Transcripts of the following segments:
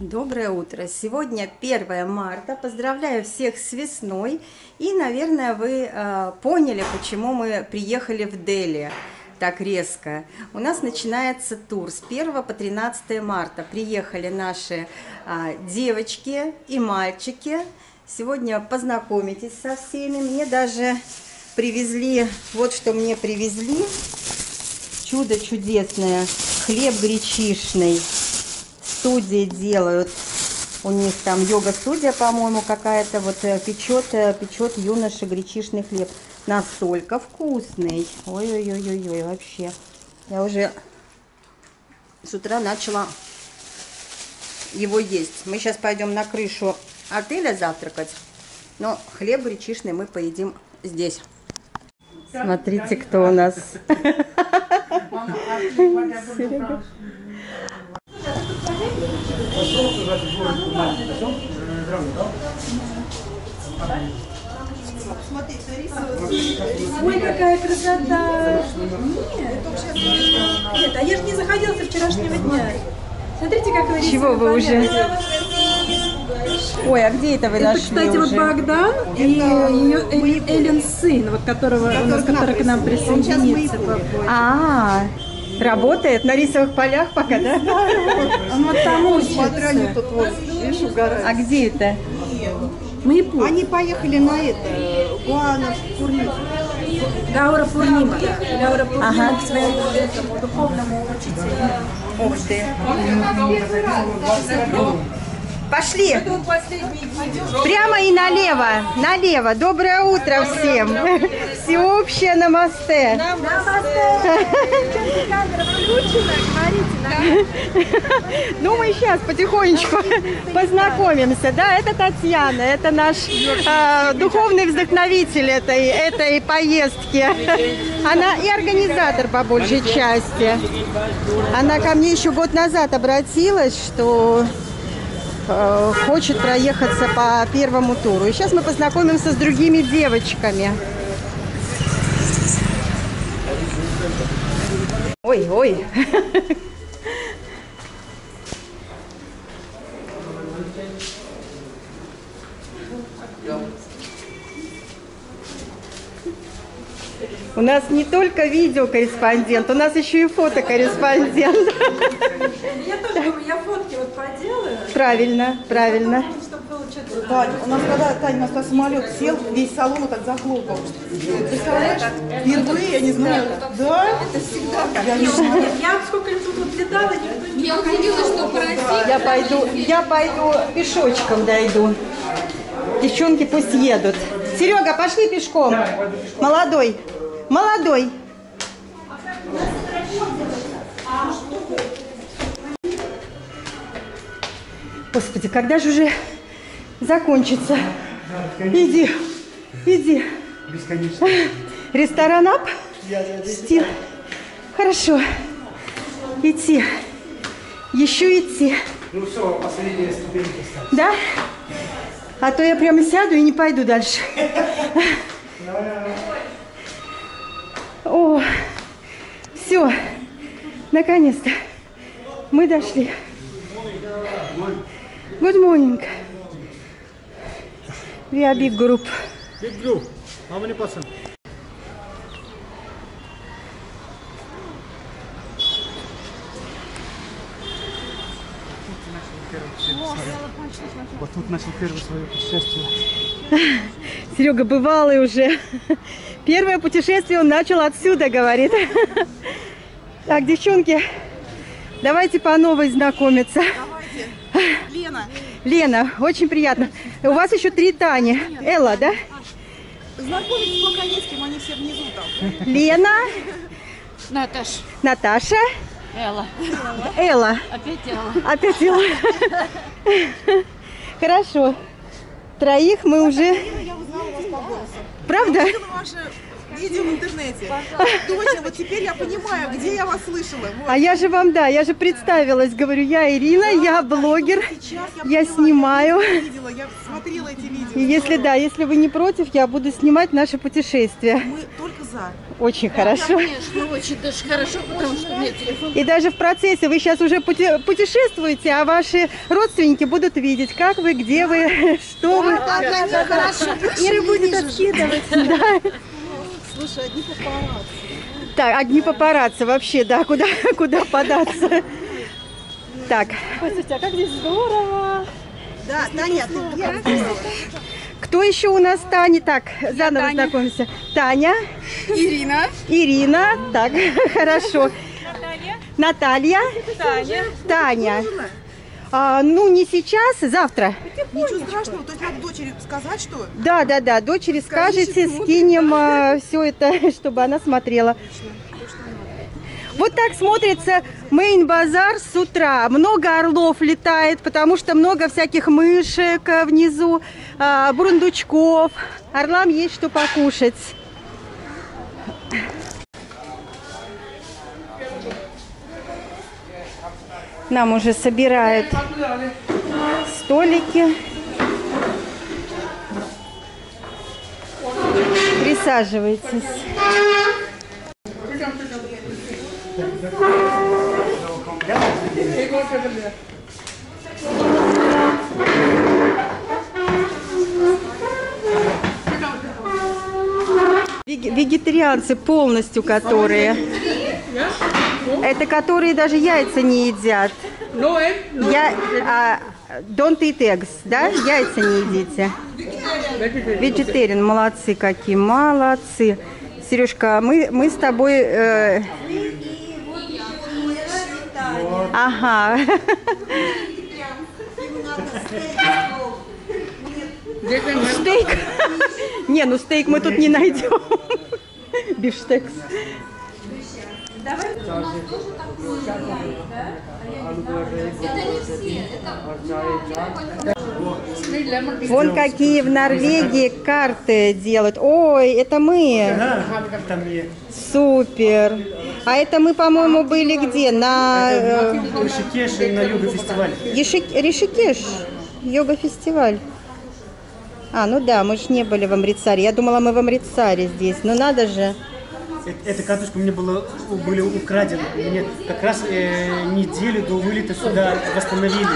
Доброе утро! Сегодня 1 марта. Поздравляю всех с весной. И, наверное, вы поняли, почему мы приехали в Дели так резко. У нас начинается тур с 1 по 13 марта. Приехали наши девочки и мальчики. Сегодня познакомитесь со всеми. Мне даже привезли, вот что мне привезли. Чудо чудесное. Хлеб гречишный. Студии делают, у них там йога-студия, по-моему, какая-то, вот печет юноша гречишный хлеб. Настолько вкусный. Ой-ой-ой-ой, вообще. Я уже с утра начала его есть. Мы сейчас пойдем на крышу отеля завтракать, но хлеб гречишный мы поедим здесь. Смотрите, кто у нас. Серега. Ой, какая красота! Нет, а я же не заходила со вчерашнего дня. Смотрите, как вы. Чего вы уже? Ой, а где это вы нашли? Кстати, вот Богдан и Эллен сын, вот который к нам присоединится. А. Работает на рисовых полях пока, да? Вот там учится. А где это? Они поехали на это, Гаура-Пурни. Гаура-Пурни. Ага. К своему духовному учителю. Ух ты. Пошли. Прямо и налево. Налево. Доброе утро всем. Всеобщее намасте. Намасте. Камера включена, говорите. Ну, мы сейчас потихонечку познакомимся. Да, это Татьяна. Это наш духовный вдохновитель этой поездки. Она и организатор по большей части. Она ко мне еще год назад обратилась, что хочет проехаться по первому туру. И сейчас мы познакомимся с другими девочками. Ой-ой. У нас не только видеокорреспондент, у нас еще и фотокорреспондент. Я тоже, я фотки вот поделаю. Правильно, правильно. Тань, у нас когда, Тань, у нас когда самолет сел, весь салон вот так захлопал. Представляешь? Впервые, я не знаю. Да? Это всегда так. Я сколько лет тут летала, никто не... Я удивилась, что пройти. Я пойду пешочком дойду. Девчонки пусть едут. Серега, пошли пешком. Молодой. Молодой. Господи, когда же уже закончится? Иди, иди. Бесконечно. Ресторан ап. Стил. Хорошо. Идти. Еще идти. Ну все, последняя ступенька. Да? А то я прямо сяду и не пойду дальше. О, все, наконец-то мы дошли. Good morning. We are big group. Big group. How many person? Вот тут начал первое свое путешествие. Серега бывалый уже. Первое путешествие он начал отсюда, говорит. Так, девчонки, давайте по новой знакомиться. Давайте. Лена. Лена, очень приятно. У вас еще три Тани. Нет, Элла, да? Знакомились пока не с кем, они все внизу там. Лена. Наташа. Наташа. Элла. Элла. Опять Элла. Опять Элла. Хорошо. Троих мы уже... Я узнала вас по голосу. Правда? Я видела ваше видео в интернете. Точно, вот теперь я понимаю, где я вас слышала. Вот. А я же вам, да, я же представилась. Говорю, я Ирина, да, я блогер, я снимаю. Я видела, я смотрела эти видео. И если, да, если вы не против, я буду снимать наше путешествие. Мы только глаза. Очень хорошо. Конечно, очень даже хорошо, потому что у меня телефон. И даже в процессе вы сейчас уже путешествуете, а ваши родственники будут видеть, как вы, где вы, что вы. Ира будет отсчитывать. Слушай, одни папарацци. Так, одни папарацци вообще, да, куда податься. Так. Послушайте, а как здесь здорово. Да, Таня, ты кто еще у нас? Таня, так, заново Таня. Знакомимся. Таня. Ирина. Ирина, так, хорошо. Наталья. Наталья. Таня. А, ну, не сейчас, завтра. Ничего страшного, только надо дочери сказать, что? Да, да, да, дочери скажете, скинем все это, чтобы она смотрела. Вот так смотрится Мейн-базар с утра. Много орлов летает, потому что много всяких мышек внизу, бурундучков. Орлам есть что покушать. Нам уже собирают столики. Присаживайтесь. Вегетарианцы полностью, которые это которые даже яйца не едят. Don't eat eggs, да? Яйца не едите. Вегетариан, молодцы какие, молодцы. Сережка, мы с тобой... Ага. Стейк? Не, ну стейк мы тут не найдем. Бифштекс. Вон какие в Норвегии карты делают. Ой, это мы. Супер. А это мы, по-моему, были где? На Ришикеше и на йога-фестиваль. Ришикеш? Йога-фестиваль. А, ну да, мы же не были в Амрицаре. Я думала, мы в Амрицаре здесь. Ну надо же. Эта карточка у меня были украдены. Мне как раз неделю до вылета сюда восстановили.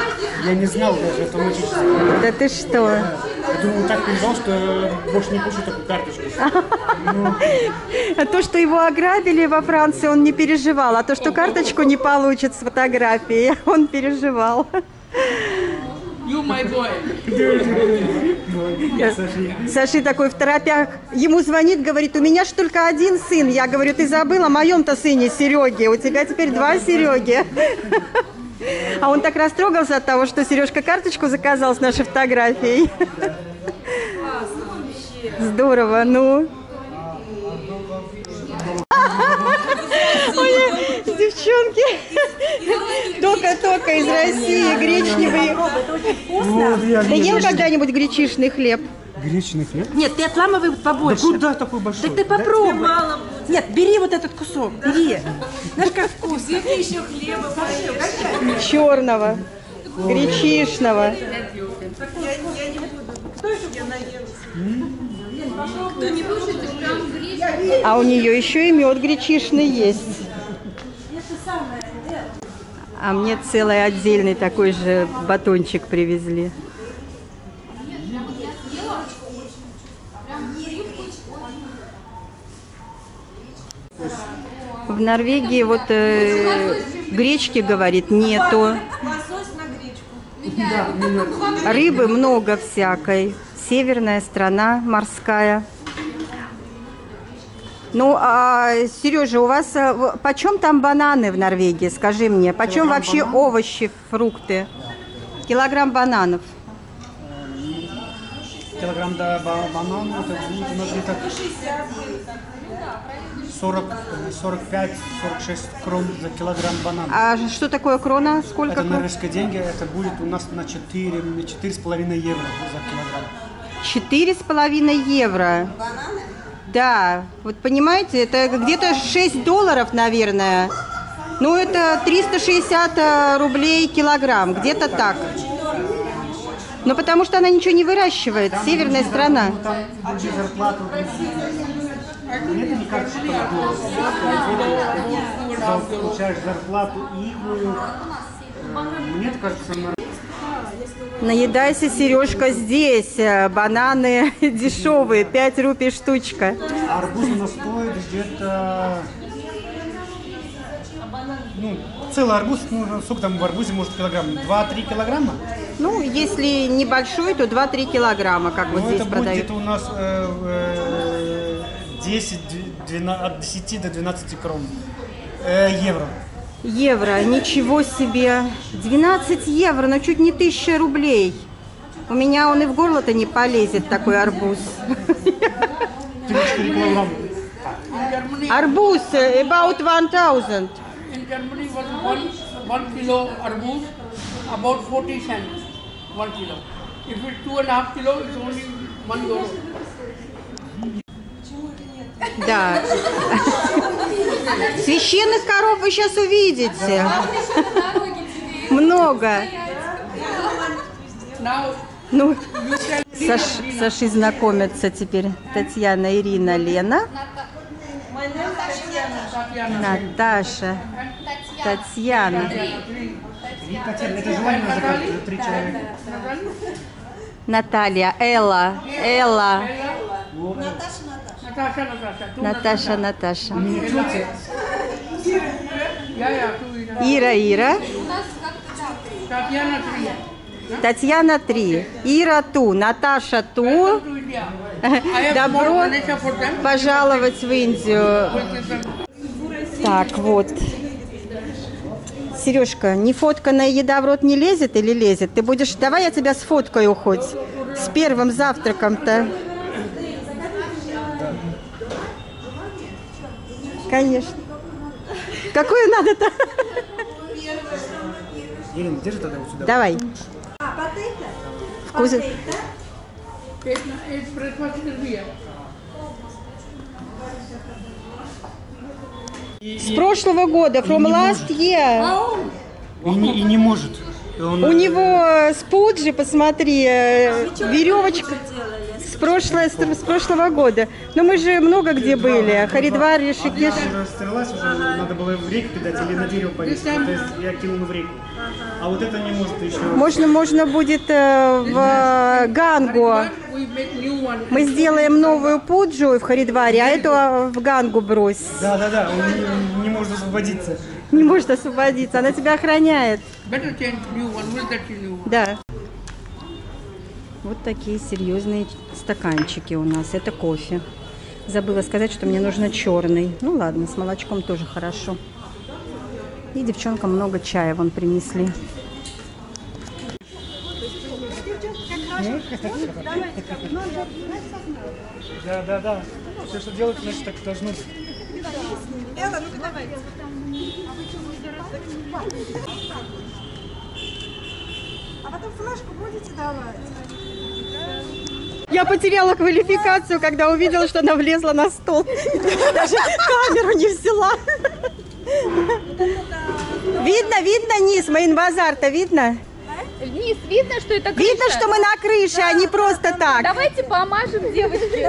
Я не знал даже автоматически. Да ты что? Я думал, так переживал, что больше не кушу такую карточку. А то, что его ограбили во Франции, он не переживал. А то, что карточку не получит с фотографией, он переживал. You my boy. Саши такой в торопях. Ему звонит, говорит, у меня ж только один сын. Я говорю, ты забыла о моем-то сыне Сереге. У тебя теперь два Сереги. А он так растрогался от того, что Сережка карточку заказал с нашей фотографией. Здорово, ну. Девчонки, только-только из России, гречневый. Это очень вкусно. Ты ел когда-нибудь гречишный хлеб? Гречный хлеб? Нет, ты отламывай побольше. Да куда такой большой? Так ты попробуй. Нет, бери вот этот кусок, бери. Знаешь, как вкусно. Бери еще хлеба. Черного, гречишного. Я не буду. Кто это? Я наелся. А у нее еще и мед гречишный есть. А мне целый отдельный такой же батончик привезли. В Норвегии вот гречки, говорит, нету. Рыбы много всякой. Северная страна, морская. Ну, а, Сережа, у вас почем там бананы в Норвегии? Скажи мне, почем вообще овощи, фрукты? Килограмм бананов. Килограмм бананов, это 45-46 крон за килограмм бананов. А что такое крона? Сколько? Это норвежские деньги, это будет у нас на 4,5 евро за килограмм. 4,5 евро? Бананы? Да, вот понимаете, это где-то 6 долларов, наверное. Ну, это 360 рублей килограмм, где-то так. Но потому что она ничего не выращивает, северная страна. Это не как что ты получаешь зарплату иглую. Мне кажется, наедайся, Сережка, здесь. Бананы дешевые, 5 рупий штучка. Арбуз у нас стоит где-то... Ну, целый арбуз, ну, сколько там в арбузе, может, килограмм? 2-3 килограмма? Ну, если небольшой, то 2-3 килограмма, как ну, вот здесь продают. Это будет у нас 10 до 12 крон. Евро. Евро, ничего себе. 12 евро, но чуть не 1000 рублей. У меня он и в горло-то не полезет, такой арбуз. Арбуз, about 1000. In Germany was one kilo arbuz about 40 cents. 1 kilo. If it's 2.5 kilo, it's only 1 euro. Да. Священных коров вы сейчас увидите. Много. Ну, Саши знакомятся теперь. Татьяна, Ирина, Лена. Наташа. Татьяна. Наталья, Элла, Элла. Наташа, Наташа. Ира, Ира. Татьяна 3. Ира ту, Наташа ту. Добро пожаловать в Индию. Так, вот. Сережка, нефотканная еда в рот не лезет или лезет? Ты будешь... Давай я тебя сфоткаю хоть. С первым завтраком-то. Конечно. Какую надо-то? Ирина, держи тогда вот сюда. Давай. Вкусно. С прошлого года, from last year. И не может. У него спуджи, посмотри, веревочка с прошлого года. Но мы же много где были. Харидвар, Ришикеш. Стрелась уже, надо было в реку кидать или на дерево повесить. Я кинул в реку. А вот это не может еще. Можно будет в Гангу. Мы сделаем новую пуджу в Харидваре, а эту в Гангу брось. Да, он не может освободиться. Не может освободиться, она тебя охраняет. Да. Вот такие серьезные стаканчики у нас. Это кофе. Забыла сказать, что мне нужно черный. Ну ладно, с молочком тоже хорошо. И девчонкам много чая вон принесли. Да. Все, что делают, значит, так должно быть. Элла, ну-ка давай. А потом флешку будете давать? Я потеряла квалификацию, когда увидела, что она влезла на стол. Даже камеру не взяла. Видно низ, Мейн-базар-то видно? Вниз видно, что это крыша? Видно, что мы на крыше, а не просто так. Давайте помажем девочки.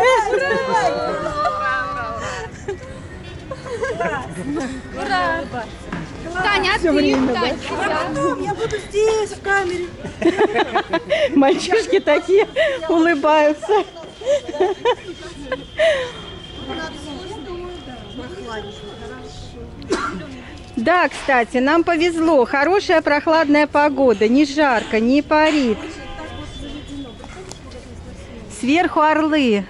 Ура! Таня, отберем, Таня. А потом я буду здесь, в камере. Мальчишки такие улыбаются. Да, кстати, нам повезло. Хорошая прохладная погода. Не жарко, не парит. Сверху орлы.